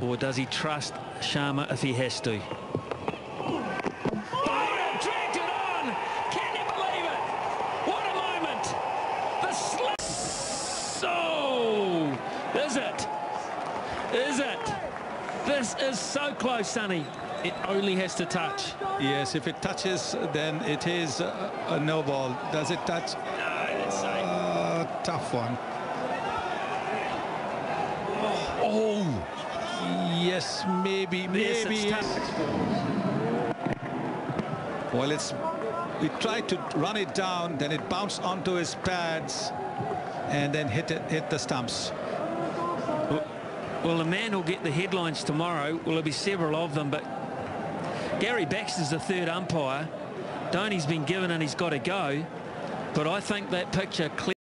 Or does he trust Sharma if he has to? This is so close, Sonny. It only has to touch. Yes, if it touches, then it is a no ball. Does it touch? No, it's a tough one. Oh, yes, maybe. Yes, it's well, we tried to run it down, then it bounced onto his pads, and then hit the stumps. Well, the man who'll get the headlines tomorrow, well, there'll be several of them, but Gary Baxter's the third umpire. Dhoni's been given and he's got to go, but I think that picture clearly